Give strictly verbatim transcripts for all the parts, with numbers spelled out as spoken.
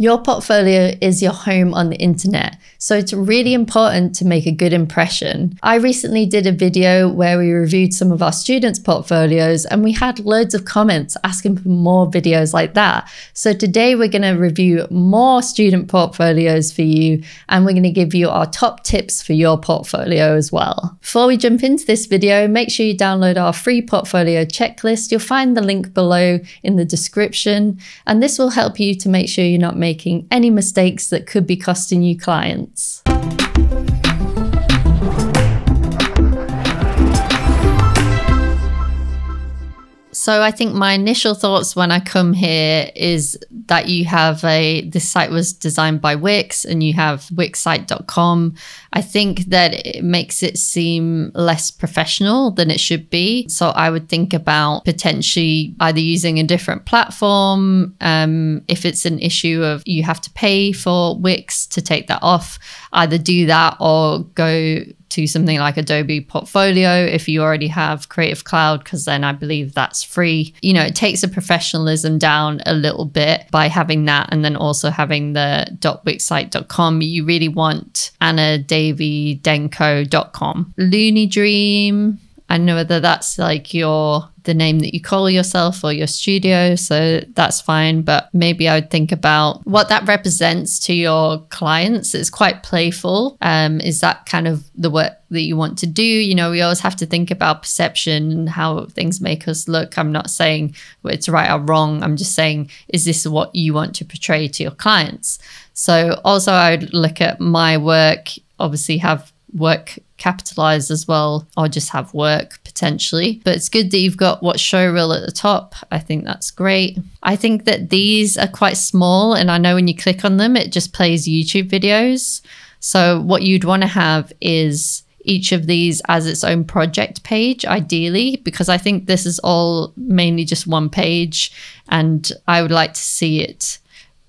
Your portfolio is your home on the internet, so it's really important to make a good impression. I recently did a video where we reviewed some of our students' portfolios and we had loads of comments asking for more videos like that. So today we're going to review more student portfolios for you and we're going to give you our top tips for your portfolio as well. Before we jump into this video, make sure you download our free portfolio checklist. You'll find the link below in the description and this will help you to make sure you're not making making any mistakes that could be costing you clients. So I think my initial thoughts when I come here is that you have a, this site was designed by Wix and you have wix site dot com. I think that it makes it seem less professional than it should be. So I would think about potentially either using a different platform. Um, if it's an issue of you have to pay for Wix to take that off, either do that or go to something like Adobe Portfolio if you already have Creative Cloud, because then I believe that's free. You know, it takes the professionalism down a little bit by having that and then also having the .wixsite dot com. You really want anna davidenko dot com. Loony Dream, I don't know whether that's like your the name that you call yourself or your studio, so that's fine, but maybe I would think about what that represents to your clients. It's quite playful. Um, is that kind of the work that you want to do? You know, we always have to think about perception and how things make us look. I'm not saying it's right or wrong. I'm just saying, is this what you want to portray to your clients? So also I would look at my work, obviously have work capitalized as well, or just have work potentially. But it's good that you've got what's showreel at the top. I think that's great. I think that these are quite small and I know when you click on them it just plays YouTube videos. So what you'd want to have is each of these as its own project page, ideally, because I think this is all mainly just one page and I would like to see it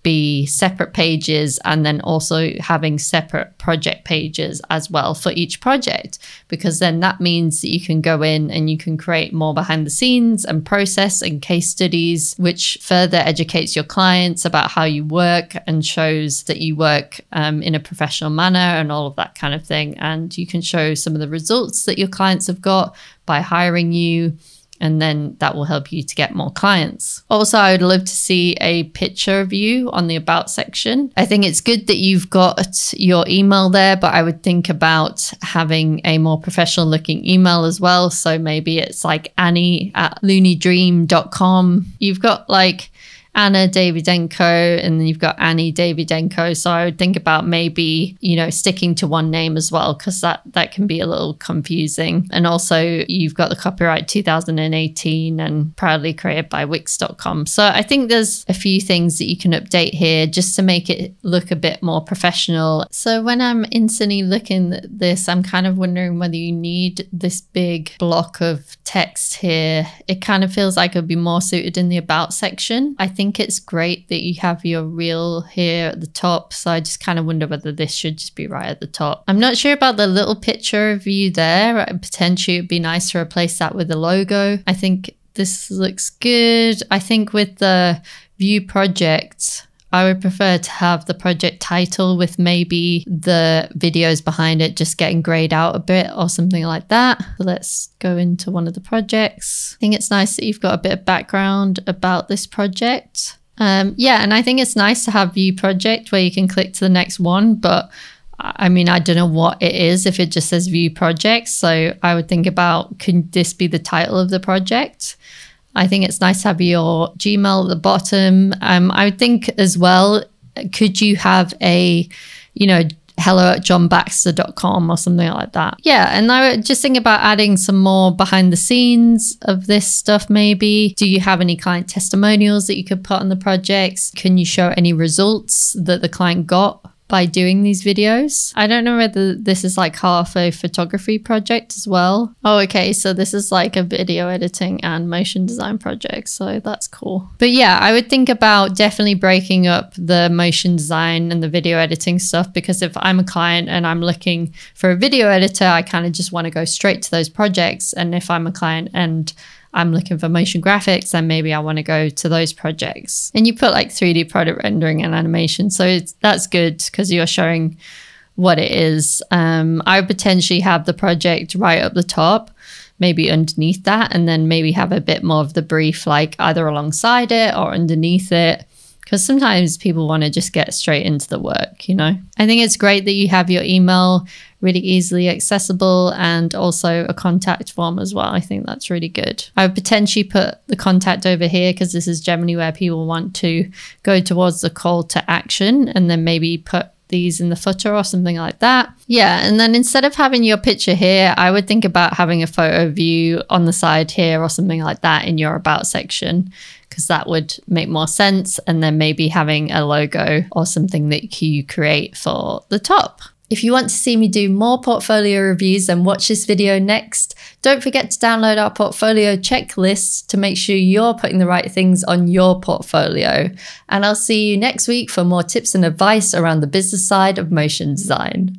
be separate pages and then also having separate project pages as well for each project, because then that means that you can go in and you can create more behind the scenes and process and case studies, which further educates your clients about how you work and shows that you work um, in a professional manner and all of that kind of thing. And you can show some of the results that your clients have got by hiring you, and then that will help you to get more clients. Also, I would love to see a picture of you on the about section. I think it's good that you've got your email there, but I would think about having a more professional looking email as well. So maybe it's like annie at loony dream dot com. You've got like Anna Davidenko and then you've got Annie Davidenko. So I would think about maybe, you know, sticking to one name as well, because that, that can be a little confusing. And also you've got the copyright two thousand eighteen and proudly created by wix dot com. So I think there's a few things that you can update here just to make it look a bit more professional. So when I'm instantly looking at this, I'm kind of wondering whether you need this big block of text here. It kind of feels like it would be more suited in the about section. I think I think it's great that you have your reel here at the top. So I just kind of wonder whether this should just be right at the top. I'm not sure about the little picture of you there. Potentially it'd be nice to replace that with a logo. I think this looks good. I think with the view project, I would prefer to have the project title with maybe the videos behind it just getting grayed out a bit or something like that. So let's go into one of the projects. I think it's nice that you've got a bit of background about this project. Um, yeah, and I think it's nice to have view project where you can click to the next one, but I mean, I don't know what it is if it just says view projects. So I would think about, could this be the title of the project? I think it's nice to have your Gmail at the bottom. Um, I would think as well, could you have a, you know, hello at john baxter dot com or something like that? Yeah, and I would just think about adding some more behind the scenes of this stuff maybe. Do you have any client testimonials that you could put on the projects? Can you show any results that the client got by doing these videos? I don't know whether this is like half a photography project as well. Oh, okay, so this is like a video editing and motion design project, so that's cool. But yeah, I would think about definitely breaking up the motion design and the video editing stuff, because if I'm a client and I'm looking for a video editor, I kind of just want to go straight to those projects. And if I'm a client and I'm looking for motion graphics, then maybe I want to go to those projects. And you put like three D product rendering and animation. So it's, that's good because you're showing what it is. Um, I would potentially have the project right up the top, maybe underneath that, and then maybe have a bit more of the brief, like either alongside it or underneath it. Because sometimes people want to just get straight into the work, you know. I think it's great that you have your email really easily accessible and also a contact form as well. I think that's really good. I would potentially put the contact over here because this is generally where people want to go towards the call to action, and then maybe put these in the footer or something like that. Yeah, and then instead of having your picture here, I would think about having a photo view on the side here or something like that in your about section, because that would make more sense. And then maybe having a logo or something that you create for the top. If you want to see me do more portfolio reviews, then watch this video next. Don't forget to download our portfolio checklists to make sure you're putting the right things on your portfolio. And I'll see you next week for more tips and advice around the business side of motion design.